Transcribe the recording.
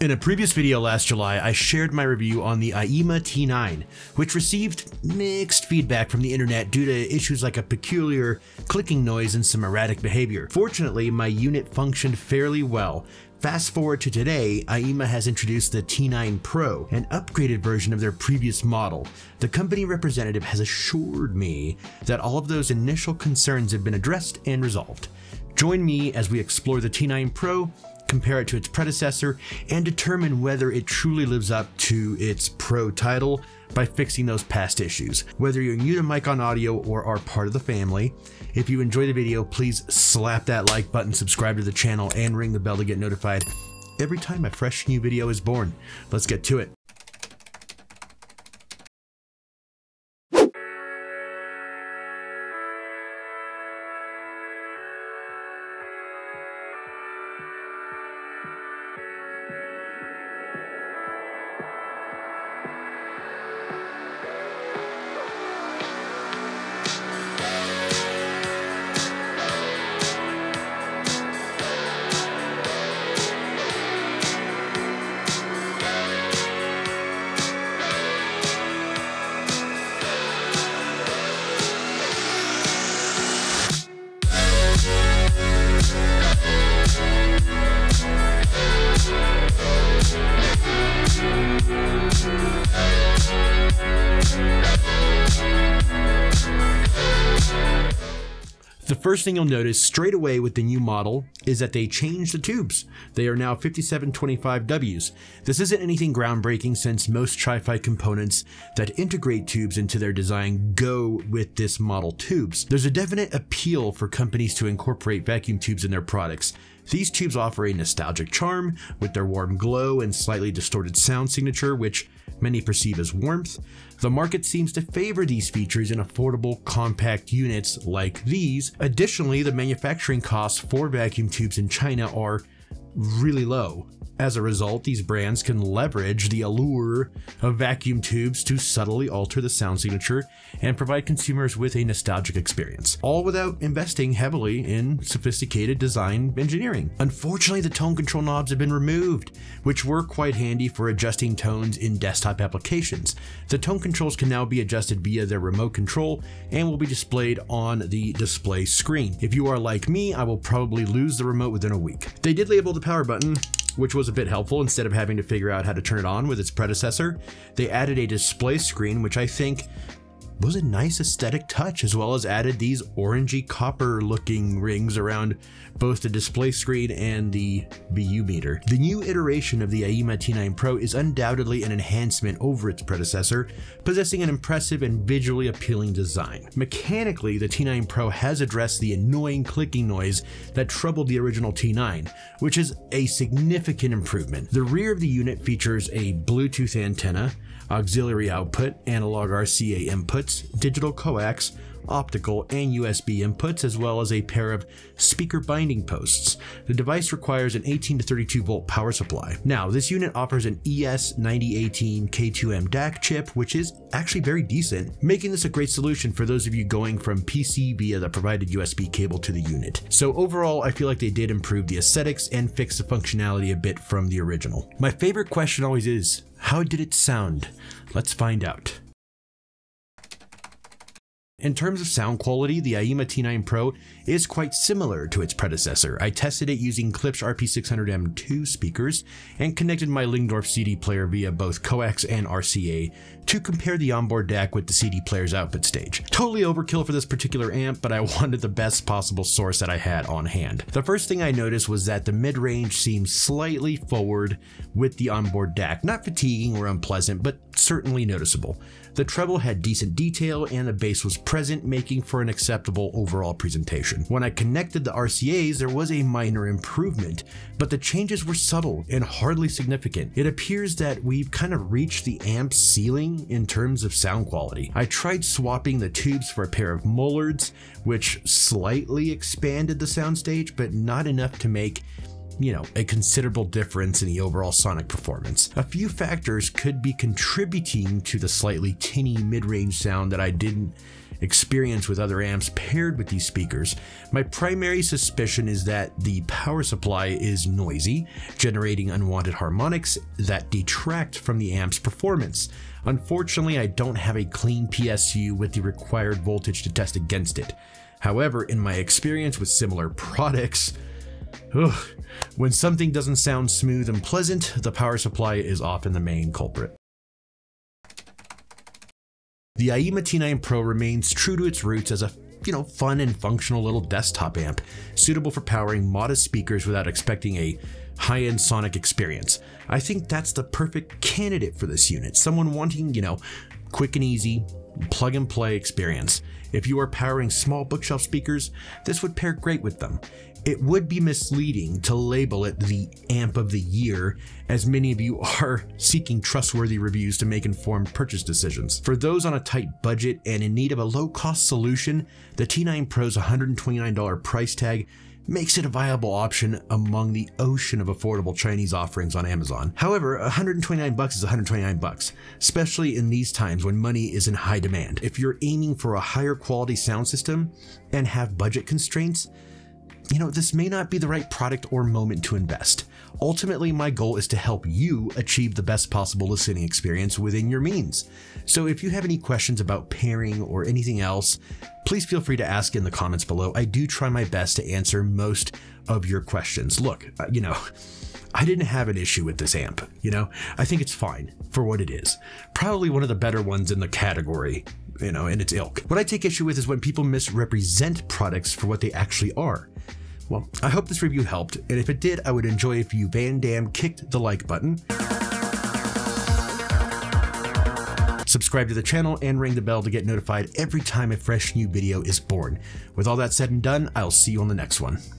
In a previous video last July, I shared my review on the Aiyima T9, which received mixed feedback from the internet due to issues like a peculiar clicking noise and some erratic behavior. Fortunately, my unit functioned fairly well. Fast forward to today, Aiyima has introduced the T9 Pro, an upgraded version of their previous model. The company representative has assured me that all of those initial concerns have been addressed and resolved. Join me as we explore the T9 Pro, compare it to its predecessor, and determine whether it truly lives up to its Pro title by fixing those past issues. Whether you're new to Micron Audio or are part of the family, if you enjoy the video, please slap that like button, subscribe to the channel, and ring the bell to get notified every time a fresh new video is born. Let's get to it. The first thing you'll notice straight away with the new model is that they changed the tubes. They are now 5725Ws. This isn't anything groundbreaking since most Chi-Fi components that integrate tubes into their design go with this model tubes. There's a definite appeal for companies to incorporate vacuum tubes in their products. These tubes offer a nostalgic charm with their warm glow and slightly distorted sound signature, which many perceive as warmth. The market seems to favor these features in affordable, compact units like these. Additionally, the manufacturing costs for vacuum tubes in China are really low. As a result, these brands can leverage the allure of vacuum tubes to subtly alter the sound signature and provide consumers with a nostalgic experience, all without investing heavily in sophisticated design engineering. Unfortunately, the tone control knobs have been removed, which were quite handy for adjusting tones in desktop applications. The tone controls can now be adjusted via their remote control and will be displayed on the display screen. If you are like me, I will probably lose the remote within a week. They did label the power button, which was a bit helpful instead of having to figure out how to turn it on with its predecessor. They added a display screen, which I think was a nice aesthetic touch, as well as added these orangey copper looking rings around both the display screen and the BU meter. The new iteration of the Aiyima T9 Pro is undoubtedly an enhancement over its predecessor, possessing an impressive and visually appealing design. Mechanically, the T9 Pro has addressed the annoying clicking noise that troubled the original T9, which is a significant improvement. The rear of the unit features a Bluetooth antenna, auxiliary output, analog RCA inputs, digital coax, optical, and USB inputs, as well as a pair of speaker binding posts. The device requires an 18 to 32 volt power supply. Now, this unit offers an ES9018 K2M DAC chip, which is actually very decent, making this a great solution for those of you going from PC via the provided USB cable to the unit. So overall, I feel like they did improve the aesthetics and fix the functionality a bit from the original. My favorite question always is, how did it sound? Let's find out. In terms of sound quality, the Aiyima T9 Pro is quite similar to its predecessor. I tested it using Klipsch RP600M2 speakers and connected my Lindorf CD player via both coax and RCA to compare the onboard DAC with the CD player's output stage. Totally overkill for this particular amp, but I wanted the best possible source that I had on hand. The first thing I noticed was that the mid-range seems slightly forward with the onboard DAC, not fatiguing or unpleasant, but certainly noticeable. The treble had decent detail and the bass was present, making for an acceptable overall presentation. When I connected the RCAs, there was a minor improvement, but the changes were subtle and hardly significant. It appears that we've kind of reached the amp's ceiling in terms of sound quality. I tried swapping the tubes for a pair of Mullards, which slightly expanded the soundstage, but not enough to make you know, a considerable difference in the overall sonic performance. A few factors could be contributing to the slightly tinny mid-range sound that I didn't experience with other amps paired with these speakers. My primary suspicion is that the power supply is noisy, generating unwanted harmonics that detract from the amp's performance. Unfortunately, I don't have a clean PSU with the required voltage to test against it. However, in my experience with similar products, when something doesn't sound smooth and pleasant, the power supply is often the main culprit. The Aiyima T9 Pro remains true to its roots as a, fun and functional little desktop amp, suitable for powering modest speakers without expecting a high-end sonic experience. I think that's the perfect candidate for this unit, someone wanting, quick and easy, plug and play experience. If you are powering small bookshelf speakers, this would pair great with them. It would be misleading to label it the amp of the year, as many of you are seeking trustworthy reviews to make informed purchase decisions. For those on a tight budget and in need of a low-cost solution, the T9 Pro's $129 price tag makes it a viable option among the ocean of affordable Chinese offerings on Amazon. However, $129 is $129, especially in these times when money is in high demand. If you're aiming for a higher quality sound system and have budget constraints, this may not be the right product or moment to invest. Ultimately, my goal is to help you achieve the best possible listening experience within your means. So if you have any questions about pairing or anything else, please feel free to ask in the comments below. I do try my best to answer most of your questions. Look, I didn't have an issue with this amp, I think it's fine for what it is. Probably one of the better ones in the category, in its ilk. What I take issue with is when people misrepresent products for what they actually are. Well, I hope this review helped, and if it did, I would enjoy if you Van Damme kicked the like button, subscribe to the channel, and ring the bell to get notified every time a fresh new video is born. With all that said and done, I'll see you on the next one.